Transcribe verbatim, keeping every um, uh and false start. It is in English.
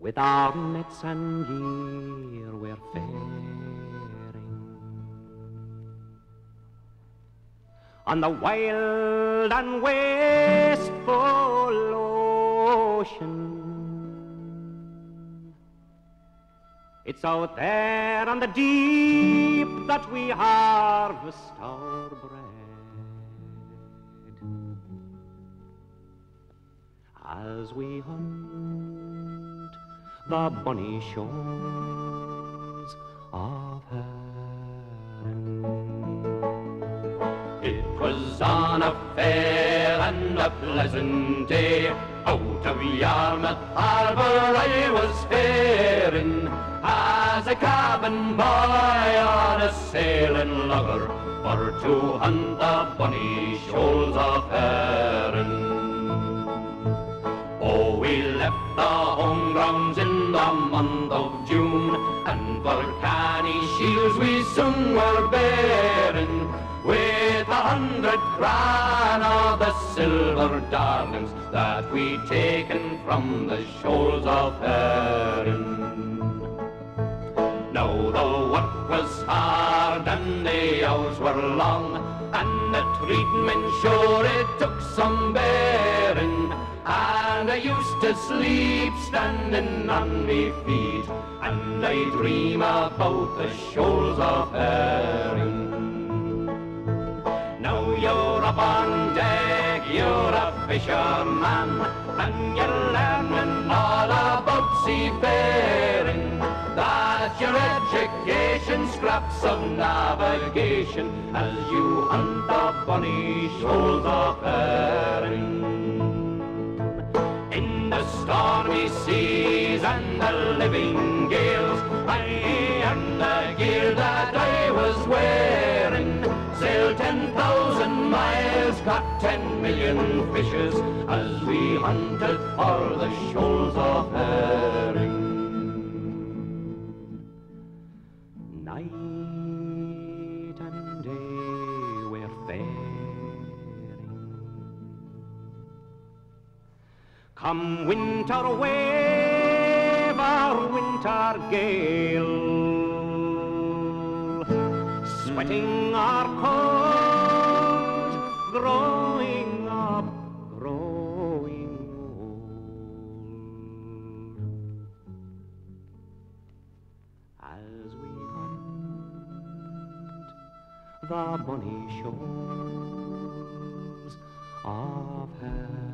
without nets and gear we're faring. On the wild and wasteful ocean, it's out there on the deep that we harvest our bread. As we hunt the bonny shores of heaven. It was on a fair and a pleasant day, out of Yarmouth Harbour I was faring, as a cabin boy on a sailing lugger, for to hunt the bonny shoals of heaven. Oh, we left the home grounds in the month of June, and for canny shields we soon were bearing, with a hundred cran of the silver darlings that we taken from the shoals of heaven. Now the work was hard and the hours were long, and the treatment sure it took some bearing, and I used to sleep standing on me feet, and I dream about the shoals of heaven. Now you're up on deck, you're a fisherman, and you're learning all about seafaring. That's your education, scraps of navigation, as you hunt the bonny shoals of hearing. In the stormy seas and the living gales, I earned the gear that I was wearing. Sailed ten thousand miles, caught ten million fishes, as we hunted for the shoals of herring. Night and day we're faring. Come winter wave or winter gale, sweating our cold, growing up, growing old. As we hunt the bonny shores of heaven.